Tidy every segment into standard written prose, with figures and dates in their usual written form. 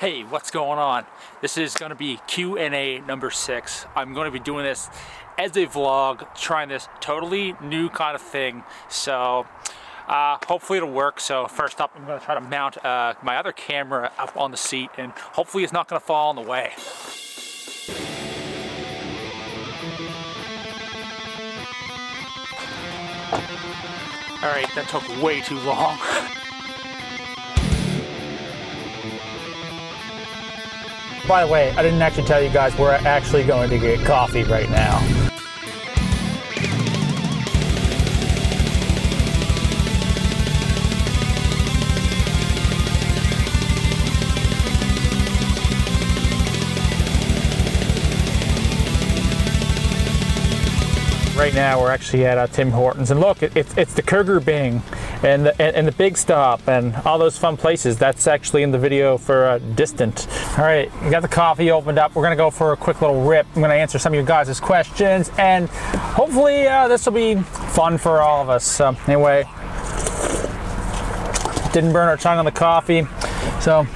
Hey, what's going on? This is gonna be Q&A number 6. I'm gonna be doing this as a vlog, trying this totally new kind of thing. So hopefully it'll work. So first up, I'm gonna try to mount my other camera up on the seat and hopefully it's not gonna fall in the way. All right, that took way too long. By the way, I didn't actually tell you guys we're actually going to get coffee right now. Right now we're actually at Tim Hortons, and look, it's the Kurger Bing and the Big Stop and all those fun places. That's actually in the video for Distant. All right, we got the coffee opened up. We're gonna go for a quick little rip. I'm gonna answer some of you guys' questions, and hopefully this will be fun for all of us. So anyway, didn't burn our tongue on the coffee, so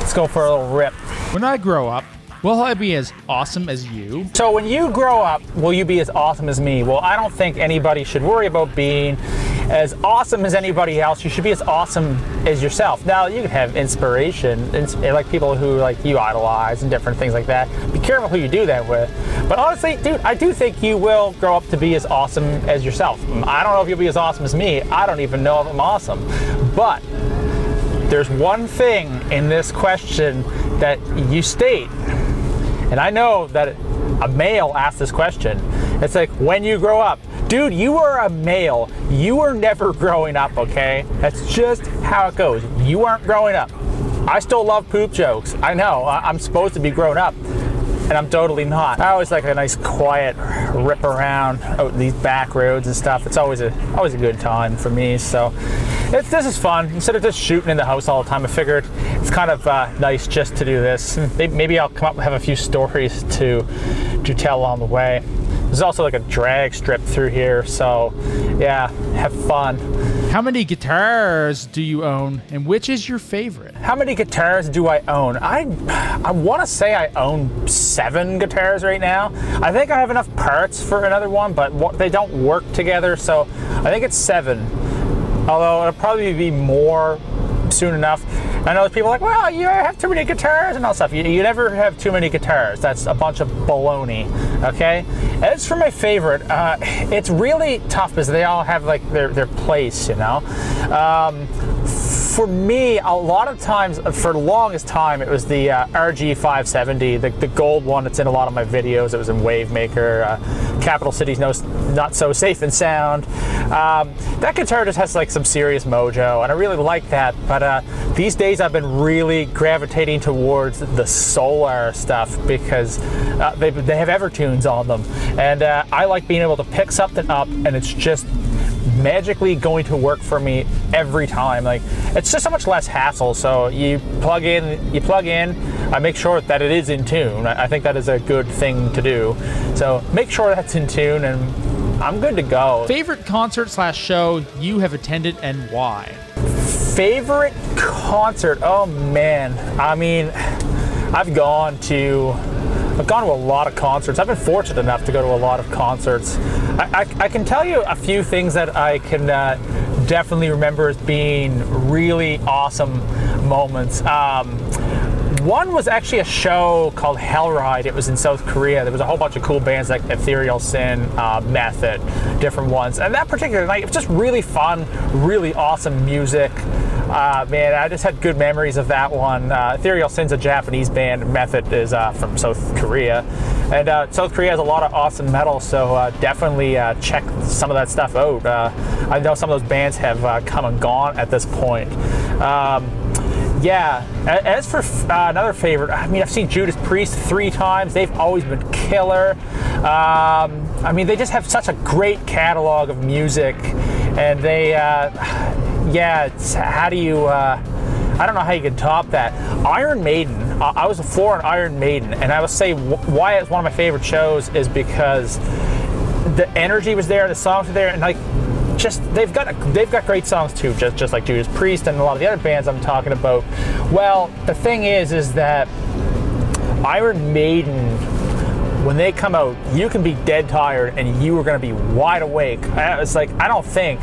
let's go for a little rip. When I grow up, will I be as awesome as you? So when you grow up, will you be as awesome as me? Well, I don't think anybody should worry about being as awesome as anybody else. You should be as awesome as yourself. Now, you can have inspiration, like people who like you idolize and different things like that. Be careful who you do that with. But honestly, dude, I do think you will grow up to be as awesome as yourself. I don't know if you'll be as awesome as me. I don't even know if I'm awesome. But there's one thing in this question that you state, and I know that a male asked this question. It's like, when you grow up. Dude, you are a male. You are never growing up, okay? That's just how it goes. You aren't growing up. I still love poop jokes. I know, I'm supposed to be grown up, and I'm totally not. I always like a nice quiet rip around out these back roads and stuff. It's always a good time for me, so. This is fun. Instead of just shooting in the house all the time, I figured it's kind of nice just to do this. Maybe I'll come up and have a few stories to tell on the way. There's also like a drag strip through here, so yeah, have fun. How many guitars do you own, and which is your favorite? How many guitars do I own? I want to say I own 7 guitars right now. I think I have enough parts for another one, but they don't work together, so I think it's 7. Although it'll probably be more soon enough. I know there's people like, well, you have too many guitars and all stuff. You never have too many guitars. That's a bunch of baloney, okay? As for my favorite, it's really tough because they all have like their place, you know? For me, a lot of times, for the longest time, it was the RG570, the gold one that's in a lot of my videos. It was in Wavemaker, Capital Cities Not So Safe and Sound. That guitar just has like some serious mojo, and I really like that, but these days I've been really gravitating towards the Solar stuff because they have Evertunes on them, and I like being able to pick something up and it's just magically going to work for me every time. Like, it's just so much less hassle. So you plug in, I make sure that it is in tune. I think that is a good thing to do. So make sure that's in tune and I'm good to go. Favorite concert/show you have attended and why? Favorite concert, oh man. I mean, I've gone to a lot of concerts. I've been fortunate enough to go to a lot of concerts. I can tell you a few things that I can definitely remember as being really awesome moments. One was actually a show called Hellride. It was in South Korea. There was a whole bunch of cool bands like Ethereal Sin, Method, different ones. And that particular night, it was just really fun, really awesome music. Man, I just had good memories of that one. Ethereal Sin's a Japanese band. Method is from South Korea. And South Korea has a lot of awesome metal, so definitely check some of that stuff out. I know some of those bands have come and gone at this point. Yeah, as for another favorite, I mean, I've seen Judas Priest 3 times. They've always been killer. I mean, they just have such a great catalog of music, and they, yeah, it's, how do you, I don't know how you can top that. Iron Maiden, I was before an Iron Maiden, and I would say why it's one of my favorite shows is because the energy was there, the songs were there, and like, just they've got great songs too, just like Judas Priest and a lot of the other bands I'm talking about. Well, the thing is that Iron Maiden, when they come out, you can be dead tired and you are going to be wide awake. It's like, I don't think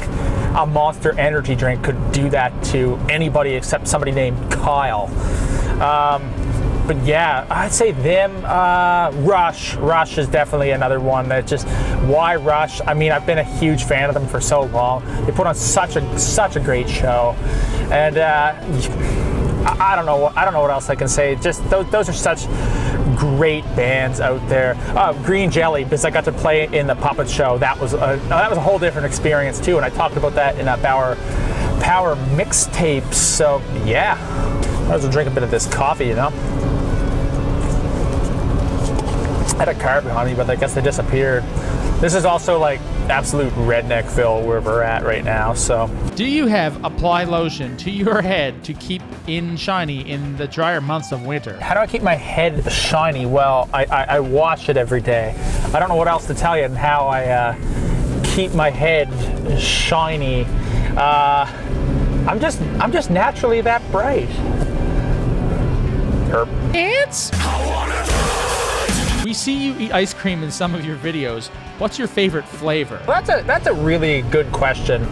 a Monster energy drink could do that to anybody except somebody named Kyle. But yeah, I'd say them. Rush is definitely another one that just, why Rush? I mean, I've been a huge fan of them for so long. They put on such a great show, and I don't know what else I can say. Just those are such great bands out there. Green Jelly, because I got to play in the puppet show. That was a whole different experience too, and I talked about that in a Power mixtape. So yeah, might as well drink a bit of this coffee, you know. I had a car behind me, but I guess they disappeared. This is also like absolute redneckville where we're at right now, so. Do you have apply lotion to your head to keep in shiny in the drier months of winter? How do I keep my head shiny? Well, I wash it every day. I don't know what else to tell you and how I keep my head shiny. I'm just naturally that bright. Ants? We see you eat ice cream in some of your videos. What's your favorite flavor? Well, that's a really good question,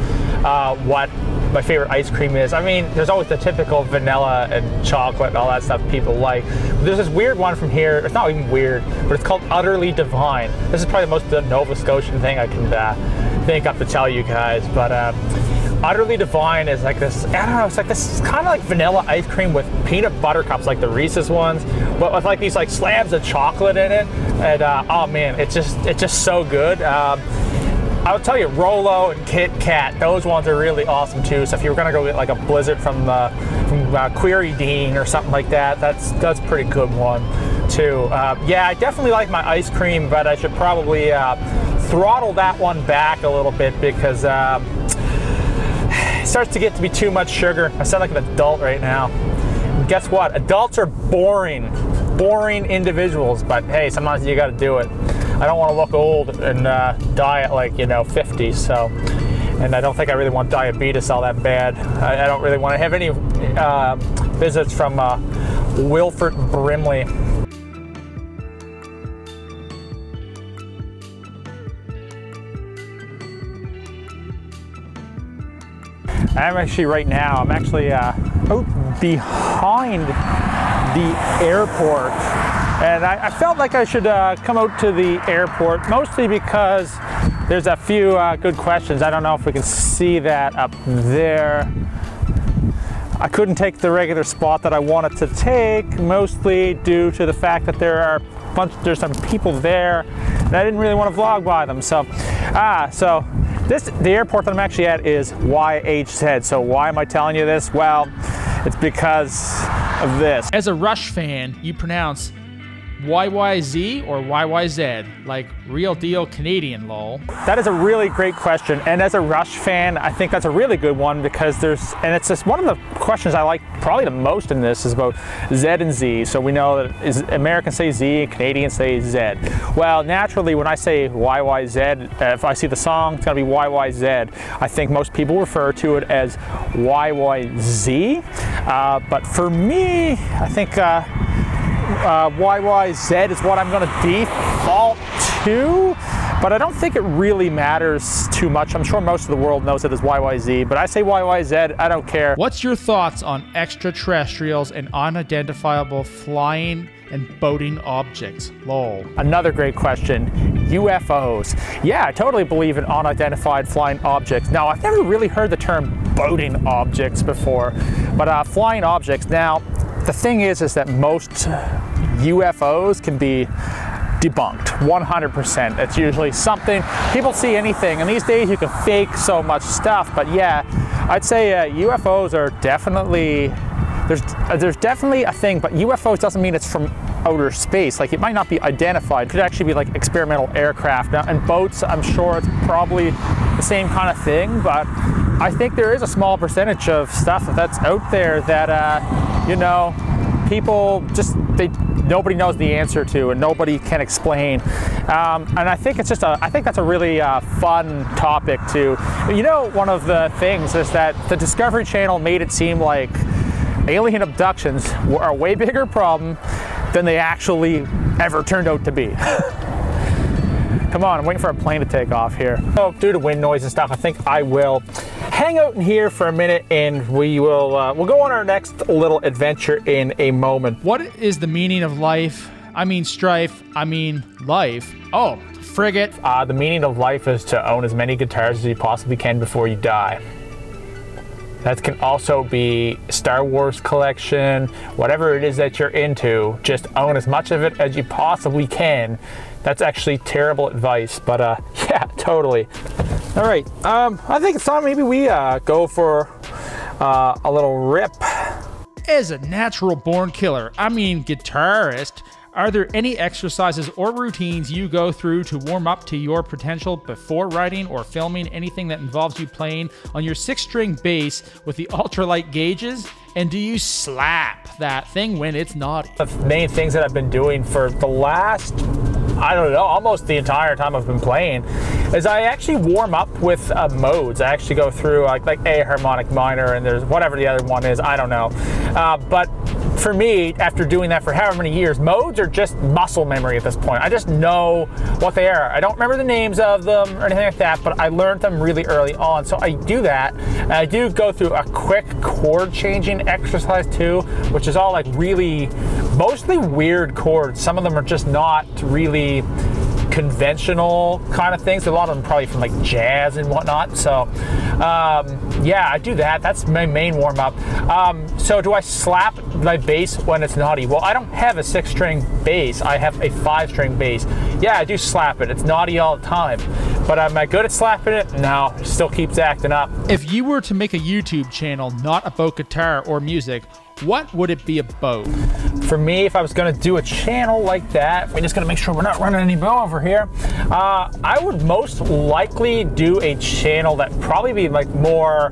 what my favorite ice cream is. I mean, there's always the typical vanilla and chocolate and all that stuff people like. There's this weird one from here. It's not even weird, but it's called Utterly Divine. This is probably the most Nova Scotian thing I can think of to tell you guys, but Utterly Divine is like this, I don't know, it's like this kind of like vanilla ice cream with peanut butter cups, like the Reese's ones, but with like these like slabs of chocolate in it. And oh man, it's just so good. I'll tell you, Rolo and Kit Kat, those ones are really awesome too. So if you were gonna go get like a Blizzard from Query Dean or something like that, that's a pretty good one too. Yeah, I definitely like my ice cream, but I should probably throttle that one back a little bit because starts to get to be too much sugar. I sound like an adult right now. And guess what? Adults are boring. Boring individuals, but hey, sometimes you gotta do it. I don't wanna look old and die at like, you know, 50, so. And I don't think I really want diabetes all that bad. I don't really wanna have any visits from Wilford Brimley. I'm actually out behind the airport, and I felt like I should come out to the airport, mostly because there's a few good questions. I don't know if we can see that up there. I couldn't take the regular spot that I wanted to take, mostly due to the fact that there's some people there, and I didn't really want to vlog by them. So, the airport that I'm actually at is YHZ. So why am I telling you this? Well, it's because of this. As a Rush fan, you pronounce YYZ or YYZ, like real deal Canadian, lol. That is a really great question. And as a Rush fan, I think that's a really good one because it's just one of the questions I like probably the most in this is about Z and Z. So we know that Americans say Z, Canadians say Z. Well, naturally, when I say YYZ, if I see the song, it's gonna be YYZ. I think most people refer to it as YYZ. But for me, I think, YYZ is what I'm going to default to, but I don't think it really matters too much. I'm sure most of the world knows it as YYZ, but I say YYZ, I don't care. What's your thoughts on extraterrestrials and unidentifiable flying and boating objects, lol? Another great question, UFOs. Yeah, I totally believe in unidentified flying objects. Now, I've never really heard the term boating objects before, but flying objects. Now, the thing is that most UFOs can be debunked 100%. It's usually something, people see anything, and these days you can fake so much stuff, but yeah, I'd say UFOs are definitely, there's definitely a thing, but UFOs doesn't mean it's from outer space. Like, it might not be identified. It could actually be like experimental aircraft. Now, and boats, I'm sure it's probably the same kind of thing, but I think there is a small percentage of stuff that's out there that, you know, people just, nobody knows the answer to and nobody can explain. And I think it's just a, I think that's a really fun topic to, you know, one of the things is that the Discovery Channel made it seem like alien abductions are a way bigger problem than they actually ever turned out to be. Come on, I'm waiting for a plane to take off here. So due to wind noise and stuff, I think I will hang out in here for a minute and we will we'll go on our next little adventure in a moment. What is the meaning of life? I mean strife, I mean life. Oh, frigate. The meaning of life is to own as many guitars as you possibly can before you die. That can also be Star Wars collection, whatever it is that you're into, just own as much of it as you possibly can. That's actually terrible advice, but yeah, totally. All right, I think it's time maybe we go for a little rip. As a natural born killer, I mean guitarist, are there any exercises or routines you go through to warm up to your potential before writing or filming anything that involves you playing on your 6-string bass with the ultralight gauges? And do you slap that thing when it's naughty? The main things that I've been doing for the last, I don't know, almost the entire time I've been playing is I actually warm up with modes. I actually go through like a harmonic minor and there's whatever the other one is, I don't know. But for me, after doing that for however many years, modes are just muscle memory at this point. I just know what they are. I don't remember the names of them or anything like that, but I learned them really early on. So I do that, and I do go through a quick chord changing exercise too, which is all like really, mostly weird chords. Some of them are just not really conventional kind of things. A lot of them probably from like jazz and whatnot. So yeah, I do that. That's my main warm up. So do I slap my bass when it's naughty? Well, I don't have a 6-string bass. I have a 5-string bass. Yeah, I do slap it. It's naughty all the time. But am I good at slapping it? No, it still keeps acting up. If you were to make a YouTube channel not about guitar or music, what would it be about? For me, if I was gonna do a channel like that, we're just gonna make sure we're not running any bow over here. I would most likely do a channel that probably be like more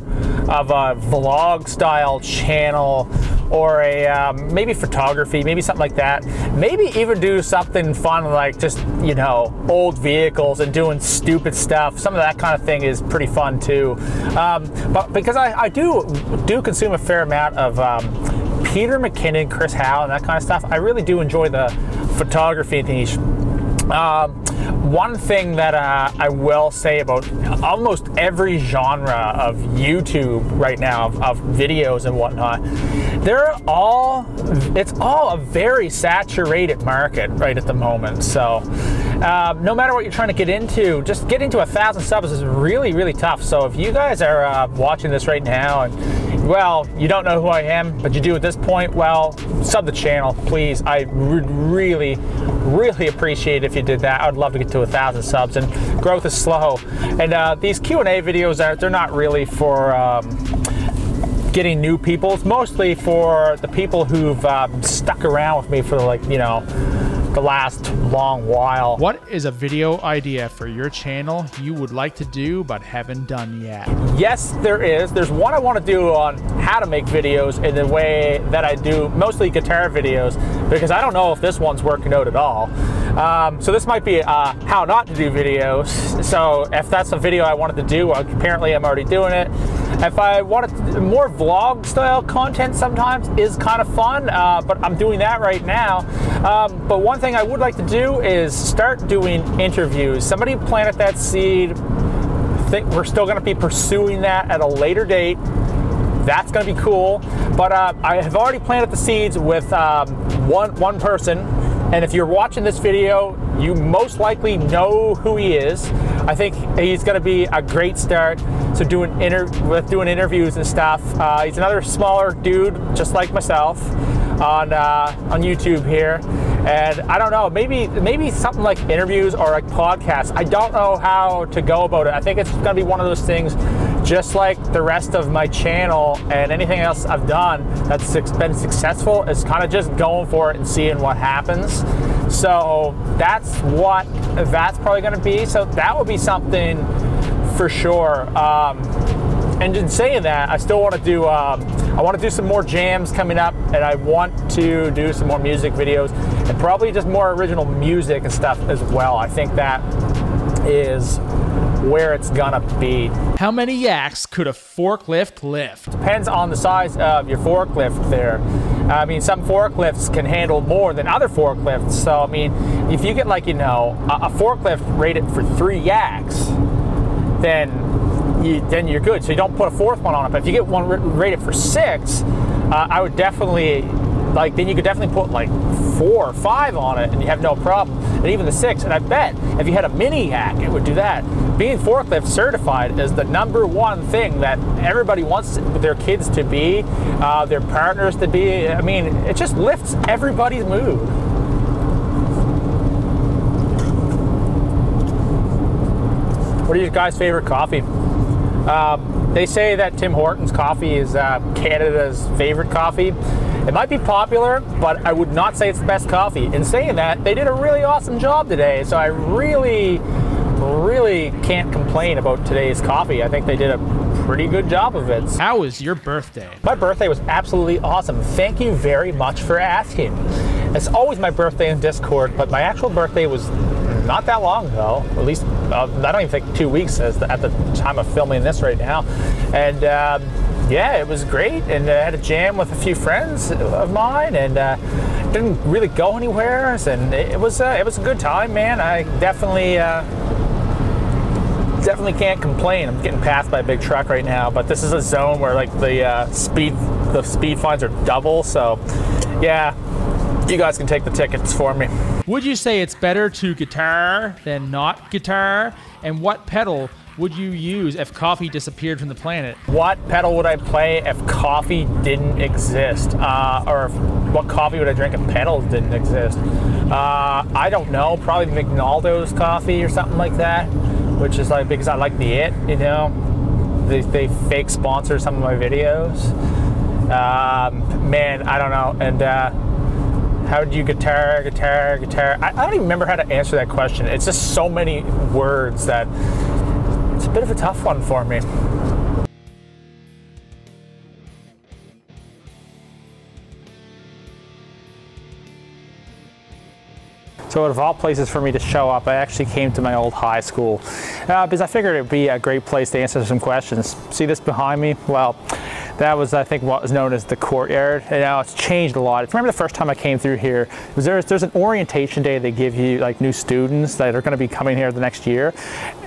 of a vlog style channel, or a maybe photography, maybe something like that. Maybe even do something fun like just, you know, old vehicles and doing stupid stuff. Some of that kind of thing is pretty fun too. But because I do consume a fair amount of Peter McKinnon, Chris Howe, and that kind of stuff, I really do enjoy the photography thing. One thing that I will say about almost every genre of YouTube right now, of videos and whatnot, it's all a very saturated market right at the moment. So no matter what you're trying to get into, just getting to 1,000 subs is really, really tough. So if you guys are watching this right now and, well, you don't know who I am, but you do at this point, well, sub the channel, please. I would really, really appreciate it if you did that. I'd love to get to 1,000 subs, and growth is slow. And these Q&A videos, they're not really for getting new people. It's mostly for the people who've stuck around with me for, like, you know, the last long while. What is a video idea for your channel you would like to do but haven't done yet? Yes, there is. There's one I want to do on how to make videos in the way that I do mostly guitar videos, because I don't know if this one's working out at all. So this might be how not to do videos. So if that's a video I wanted to do, apparently I'm already doing it. If I wanted more vlog style content, sometimes is kind of fun, but I'm doing that right now. But one thing I would like to do is start doing interviews. Somebody planted that seed. I think we're still gonna be pursuing that at a later date. That's gonna be cool. But I have already planted the seeds with one person. And if you're watching this video, you most likely know who he is. I think he's going to be a great start. So doing interviews and stuff. He's another smaller dude, just like myself, on YouTube here. And I don't know, maybe something like interviews or like podcasts. I don't know how to go about it. I think it's going to be one of those things, just like the rest of my channel and anything else I've done that's been successful, is kind of just going for it and seeing what happens. So that's probably gonna be. So that will be something for sure. And in saying that, I still wanna do I want to do some more jams coming up, and I want to do some more music videos and probably just more original music and stuff as well. I think that is where it's gonna be. How many yaks could a forklift lift? Depends on the size of your forklift there. I mean, some forklifts can handle more than other forklifts. So, I mean, if you get, like, you know, a forklift rated for 3 yaks, then you're good. So you don't put a fourth one on it. But if you get one rated for 6, I would definitely, like, then you could definitely put like 4 or 5 on it and you have no problem. And even the 6, and I bet if you had a mini yak, it would do that. Being forklift certified is the #1 thing that everybody wants their kids to be, their partners to be. I mean, it just lifts everybody's mood. What are your guys' favorite coffee? They say that Tim Hortons coffee is Canada's favorite coffee. It might be popular, but I would not say it's the best coffee. In saying that, they did a really awesome job today, so I really can't complain about today's coffee. I think they did a pretty good job of it. How was your birthday? My birthday was absolutely awesome. Thank you very much for asking. It's always my birthday in Discord, but my actual birthday was not that long ago, at least I don't even think 2 weeks at the time of filming this right now. And yeah, it was great, and I had a jam with a few friends of mine, and didn't really go anywhere, and it was a good time, man. I definitely definitely can't complain. I'm getting passed by a big truck right now, but this is a zone where, like, the speed fines are double, so yeah, you guys can take the tickets for me. Would you say it's better to guitar than not guitar, and what pedal would you use if coffee disappeared from the planet? What pedal would I play if coffee didn't exist? Or what coffee would I drink if pedals didn't exist? I don't know, probably McNaldo's coffee or something like that, which is like, because I like the It, you know? They fake sponsor some of my videos. Man, I don't know. And how do you guitar? I don't even remember how to answer that question. It's just so many words that it's a bit of a tough one for me. So out of all places for me to show up, I actually came to my old high school because I figured it would be a great place to answer some questions. See this behind me? Well, that was, I think, what was known as the courtyard, and now it's changed a lot. I remember the first time I came through here, there's an orientation day they give you, like, new students that are going to be coming here the next year,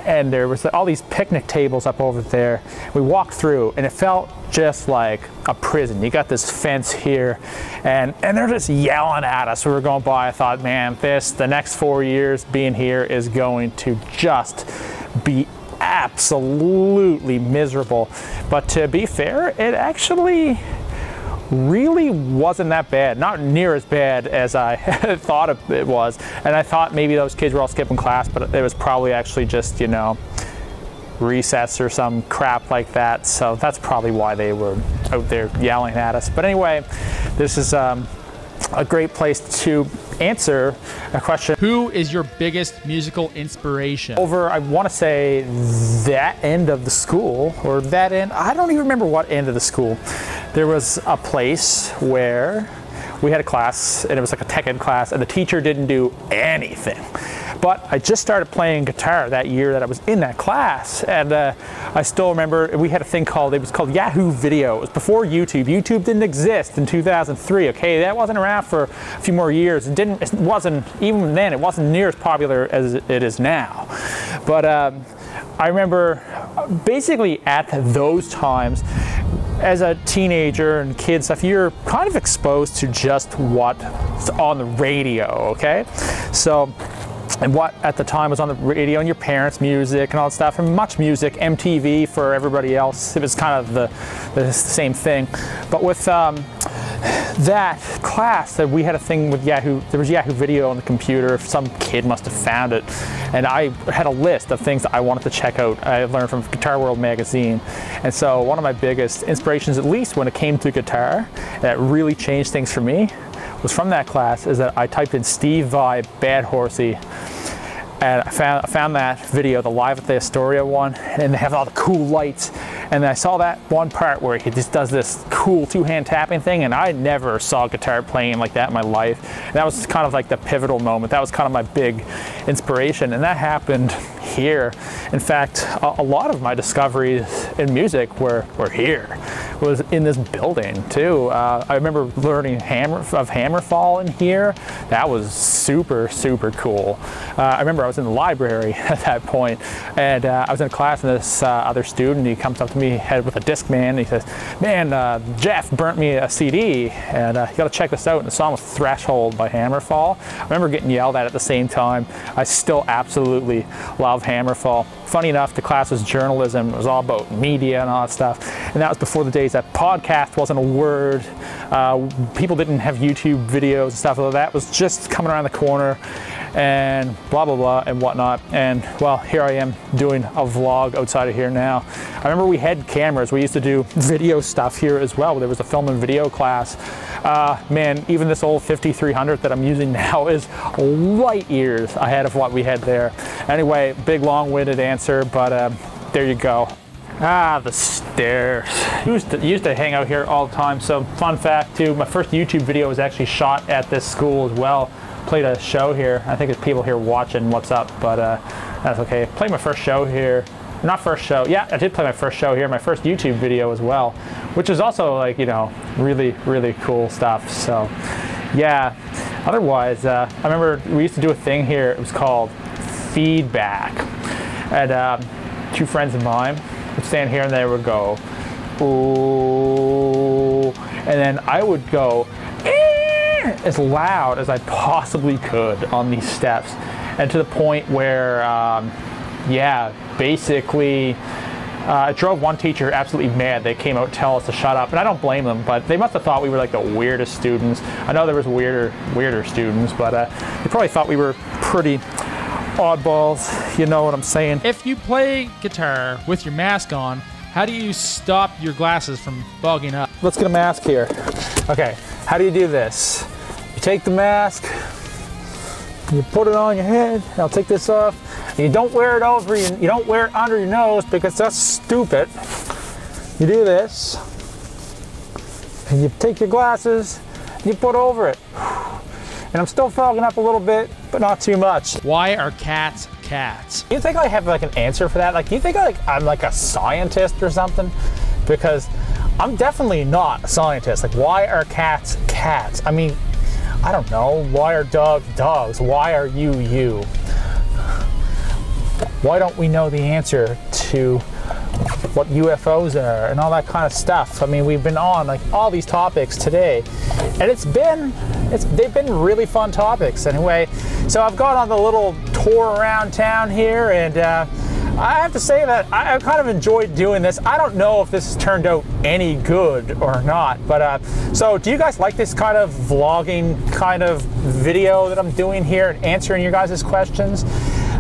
and there was all these picnic tables up over there. We walked through, and it felt just like a prison. You got this fence here, and they're just yelling at us. We were going by, I thought, man, the next 4 years being here is going to just be absolutely miserable. But to be fair, it actually really wasn't that bad. Not near as bad as I thought it was. And I thought maybe those kids were all skipping class, but it was probably actually just, you know, recess or some crap like that. So that's probably why they were out there yelling at us. But anyway, this is a great place to answer a question. Who is your biggest musical inspiration? Over, I want to say, that end of the school, or that end, I don't even remember what end of the school. There was a place where we had a class, and it was like a tech ed class, and the teacher didn't do anything. But I just started playing guitar that year that I was in that class, and I still remember we had a thing called, it was called Yahoo Video. It was before YouTube. YouTube didn't exist in 2003, okay? That wasn't around for a few more years. It wasn't, even then, it wasn't near as popular as it is now. But I remember basically at those times, as a teenager and kid stuff, you're kind of exposed to just what's on the radio, okay? So, and what at the time was on the radio, and your parents' music and all that stuff, and much music, MTV for everybody else. It was kind of the same thing. But with that class, that we had a thing with Yahoo, there was Yahoo Video on the computer. Some kid must have found it. And I had a list of things that I wanted to check out. I learned from Guitar World magazine. And so one of my biggest inspirations, at least when it came to guitar, that really changed things for me, was from that class, is that I typed in Steve Vai, Bad Horsie, and I found that video, the Live at the Astoria one, and they have all the cool lights, And I saw that one part where he just does this cool two-hand tapping thing, and I never saw guitar playing like that in my life. And that was kind of like the pivotal moment. That was kind of my big inspiration, and that happened here. In fact, a lot of my discoveries in music were here. It was in this building too. I remember learning Hammerfall in here. That was super, super cool. I remember I was in the library at that point, and I was in a class, and this other student, he comes up to me with a disc man, and he says, "Man, Jeff burnt me a CD, and you gotta check this out." And the song was Threshold by Hammerfall. I remember getting yelled at the same time. I still absolutely love Hammerfall. Funny enough, the class was journalism. It was all about media and all that stuff. And that was before the days that podcast wasn't a word. People didn't have YouTube videos and stuff like that. It was just coming around the corner and blah, blah, blah and whatnot. And well, here I am doing a vlog outside of here now. I remember we had cameras. We used to do video stuff here as well. There was a film and video class. Man, even this old 5300 that I'm using now is light years ahead of what we had there. Anyway, big long-winded answer, but there you go. Ah, the stairs. Used to hang out here all the time. So fun fact too, my first YouTube video was actually shot at this school as well. Played a show here. I think there's people here watching what's up, but that's okay. Played my first show here. Not first show, yeah, I did play my first show here, my first YouTube video as well, which is also like, you know, really, really cool stuff. So yeah, otherwise, I remember we used to do a thing here, it was called feedback. And two friends of mine would stand here and they would go, ooh, and then I would go, eh, as loud as I possibly could on these steps. And to the point where, yeah, basically, it drove one teacher absolutely mad. They came out and tell us to shut up, and I don't blame them, but they must have thought we were like the weirdest students. I know there was weirder students, but they probably thought we were pretty oddballs, you know what I'm saying. If you play guitar with your mask on, how do you stop your glasses from fogging up? Let's get a mask here. Okay, how do you do this? You take the mask, you put it on your head, and I'll take this off. You don't wear it over, you don't wear it under your nose because that's stupid. You do this, and you take your glasses, and you put over it. And I'm still fogging up a little bit, but not too much. Why are cats cats? Do you think I have like an answer for that? Like, do you think I'm like a scientist or something? Because I'm definitely not a scientist. Like, why are cats cats? I mean, I don't know. Why are dogs dogs? Why are you you? Why don't we know the answer to what UFOs are and all that kind of stuff? I mean, we've been on like all these topics today, and they've been really fun topics anyway. So I've gone on the little tour around town here, and I have to say that I kind of enjoyed doing this. I don't know if this has turned out any good or not, but so do you guys like this kind of vlogging kind of video that I'm doing here and answering your guys' questions?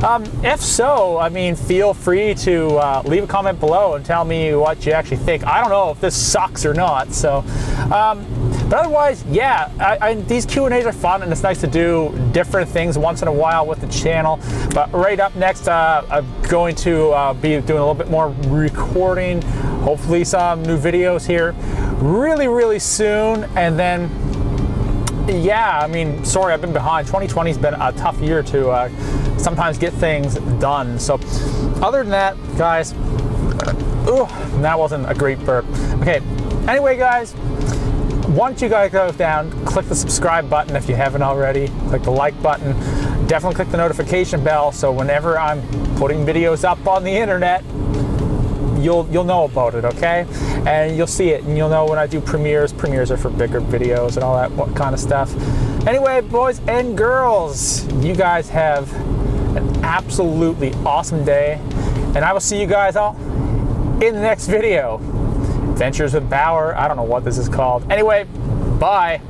If so, I mean, feel free to leave a comment below and tell me what you actually think. I don't know if this sucks or not, so. But otherwise, yeah, these Q&As are fun, and it's nice to do different things once in a while with the channel. But right up next, I'm going to be doing a little bit more recording, hopefully some new videos here really, really soon, and then yeah, I mean, sorry, I've been behind. 2020's been a tough year to sometimes get things done. So other than that, guys, ooh, that wasn't a great burp. Okay, anyway, guys, once you guys go down, click the subscribe button if you haven't already. Click the like button. Definitely click the notification bell so whenever I'm putting videos up on the internet, you'll know about it, okay? And you'll see it, and you'll know when I do premieres. Premieres are for bigger videos and all that kind of stuff. Anyway, boys and girls, you guys have an absolutely awesome day, and I will see you guys all in the next video. Adventures with Bauer, I don't know what this is called. Anyway, bye.